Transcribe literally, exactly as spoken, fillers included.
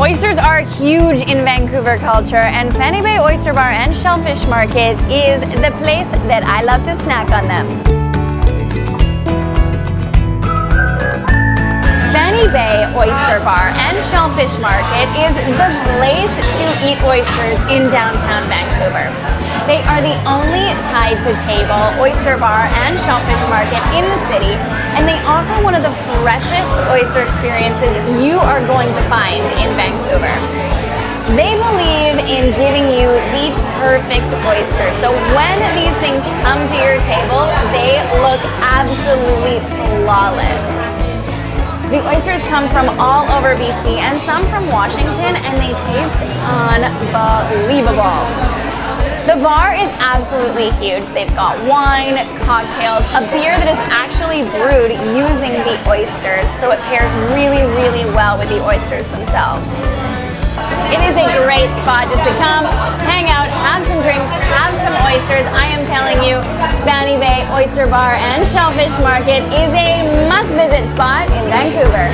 Oysters are huge in Vancouver culture, and Fanny Bay Oyster Bar and Shellfish Market is the place that I love to snack on them. Fanny Bay Oyster Bar and Shellfish Market is the place to eat oysters in downtown Vancouver. They are the only tied-to-table oyster bar and shellfish market in the city, and they offer one of the freshest oyster experiences you are going to find in Vancouver. They believe in giving you the perfect oyster, so when these things come to your table, they look absolutely flawless. The oysters come from all over B C and some from Washington, and they taste unbelievable. The bar is absolutely huge. They've got wine, cocktails, a beer that is actually brewed using the oysters, so it pairs really, really well with the oysters themselves. It is a great spot just to come, hang out, have some drinks, have some oysters. I am telling you, Fanny Bay Oyster Bar and Shellfish Market is a must-visit spot in Vancouver.